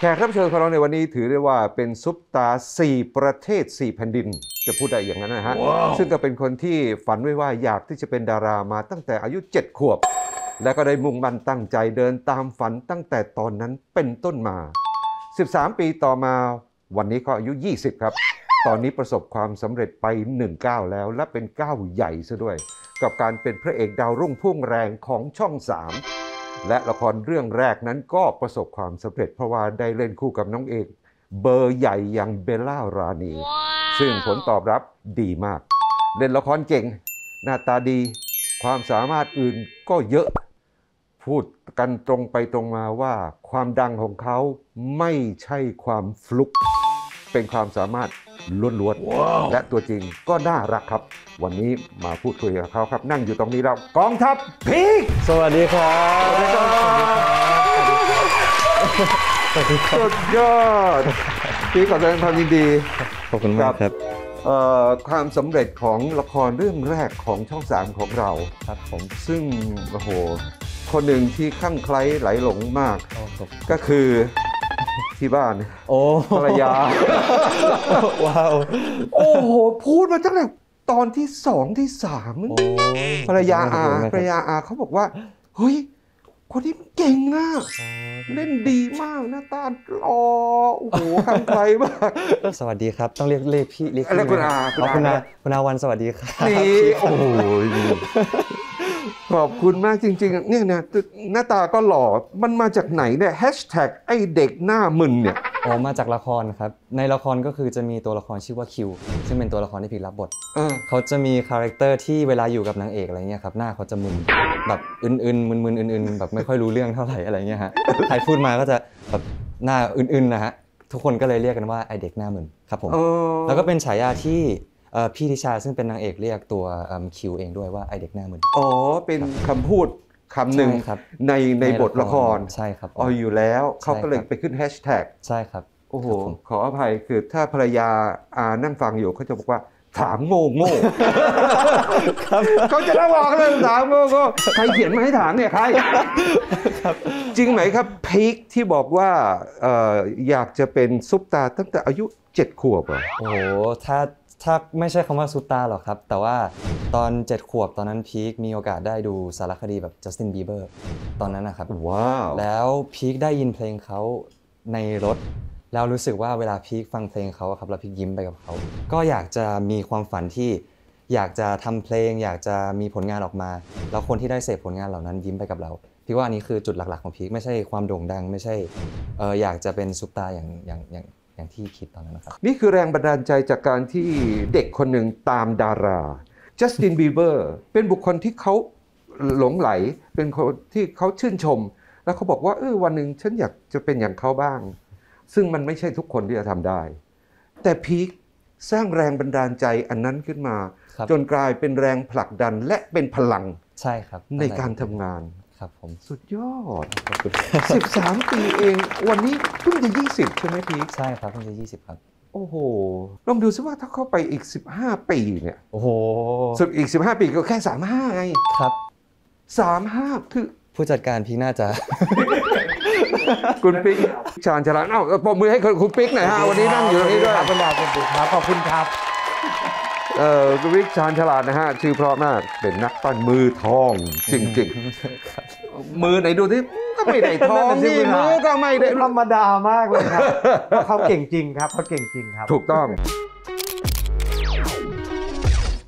แขกรับเชิญของเราในวันนี้ถือได้ว่าเป็นซุปตา4ประเทศ4แผ่นดินจะพูดได้อย่างนั้นนะฮะ wow. ซึ่งก็เป็นคนที่ฝันไว้ว่าอยากที่จะเป็นดารามาตั้งแต่อายุ7ขวบและก็ได้มุ่งมั่นตั้งใจเดินตามฝันตั้งแต่ตอนนั้นเป็นต้นมา13ปีต่อมาวันนี้ก็อายุ20ครับตอนนี้ประสบความสำเร็จไป19แล้วและเป็นก้าวใหญ่ซะด้วยกับการเป็นพระเอกดาวรุ่งพุ่งแรงของช่อง3และละครเรื่องแรกนั้นก็ประสบความสำเร็จเพราะว่าได้เล่นคู่กับน้องเอกเบอร์ใหญ่อย่างเบลล่าราณี ซึ่งผลตอบรับดีมากเล่นละครเก่งหน้าตาดีความสามารถอื่นก็เยอะพูดกันตรงไปตรงมาว่าความดังของเขาไม่ใช่ความฟลุกเป็นความสามารถล้วนๆ wow. และตัวจริงก็น่ารักครับวันนี้มาพูดคุยกับเขาครับนั่งอยู่ตรงนี้แล้วกองทัพพีคสวัสดีครับสุดยอดพีคขอแสดงความยินดีขอบคุณมากครับความสำเร็จของละครเรื่องแรกของช่อง3ของเราครับผมซึ่งโอ้โหคนหนึ่งที่คลั่งไคล้ไหลหลงมากก็คือที่บ้านโอ้ภรรยาว้าวโอ้โหพูดมาตั้งแต่ตอนที่2ที่3ภรรยาอาเขาบอกว่าเฮ้ยคนนี้เก่งนะเล่นดีมากหน้าตาหล่อโอ้โหคลั่งไคล้มากสวัสดีครับต้องเรียกพี่เรียกคุณอาวันสวัสดีครับนี่โอ้โหขอบคุณมากจริงๆเนี่ยนะหน้าตาก็หล่อมันมาจากไหนเนี่ยแฮชแท็กไอเด็กหน้ามึนเนี่ยอ๋อมาจากละครครับในละครก็คือจะมีตัวละครชื่อว่าคิวซึ่งเป็นตัวละครที่พีรับบทเขาจะมีคาแรคเตอร์ที่เวลาอยู่กับนางเอกอะไรเงี้ยครับหน้าเขาจะมึนแบบอื่นๆมึนๆอื่นๆแบบไม่ค่อยรู้เรื่องเท่าไหร่อะไรเงี้ยฮะใครพูดมาก็จะแบบหน้าอื่นๆนะฮะทุกคนก็เลยเรียกกันว่าไอเด็กหน้ามึนครับผมแล้วก็เป็นฉายาที่พี่ทิชาซึ่งเป็นนางเอกเรียกตัวคิวเองด้วยว่าไอเด็กหน้ามึนอ๋อเป็นคำพูดคำหนึ่งในบทละครใช่ครับอ๋ออยู่แล้วเขาก็เลยไปขึ้นแฮชแท็กใช่ครับโอ้โหขออภัยคือถ้าภรรยานั่งฟังอยู่เขาจะบอกว่าถามโง่เขาจะระวังเลยถามโง่ใครเขียนมาให้ถามเนี่ยใครจริงไหมครับพีคที่บอกว่าอยากจะเป็นซุปตาตั้งแต่อายุ7ขวบอ่ะโอ้โหถ้าไม่ใช่คำว่าซุปตาหรอกครับแต่ว่าตอน7ขวบตอนนั้นพีคมีโอกาสได้ดูสารคดีแบบจัสตินบีเบอร์ตอนนั้นนะครับว้าวแล้วพีคได้ยินเพลงเขาในรถแล้วรู้สึกว่าเวลาพีคฟังเพลงเขาครับแล้วพีคยิ้มไปกับเขาก็อยากจะมีความฝันที่อยากจะทำเพลงอยากจะมีผลงานออกมาแล้วคนที่ได้เสพผลงานเหล่านั้นยิ้มไปกับเราพี่ว่าอันนี้คือจุดหลักๆของพีคไม่ใช่ความโด่งดังไม่ใช่อยากจะเป็นซุปตาอย่างที่คิดตอนนั้นนะครับนี่คือแรงบันดาลใจจากการที่เด็กคนหนึ่งตามดาราจัสตินบีเบอร์เป็นบุคคลที่เขาหลงไหลเป็นคนที่เขาชื่นชมแล้วเขาบอกว่าวันหนึ่งฉันอยากจะเป็นอย่างเขาบ้างซึ่งมันไม่ใช่ทุกคนที่จะทำได้แต่พีคสร้างแรงบันดาลใจอันนั้นขึ้นมาจนกลายเป็นแรงผลักดันและเป็นพลังใช่ครับในการทำงานครับผมสุดยอด13 ปีเองวันนี้เพิ่งจะ20ใช่ไหมพีคใช่ครับเพิ่งจะ20ครับโอ้โหลองดูซิว่าถ้าเข้าไปอีก15ปีเนี่ยโอ้โหอีก15ปีก็แค่35ไงครับ35คือผู้จัดการพีคน่าจะคุณปิ๊กชาญฉลาดเอ้าปมมือให้คุณปิ๊กหน่อยฮะวันนี้นั่งอยู่ตรงนี้ด้วยขอบคุณครับขอบคุณครับคุณปิ๊กชาญฉลาดนะฮะชื่อเพราะมากเป็นนักปั้นมือทองจริงๆมือไหนดูที่ก็ไม่ได้ทองนี่มือก็ไม่ได้ธรรมดามากเลยครับเขาเก่งจริงครับถูกต้อง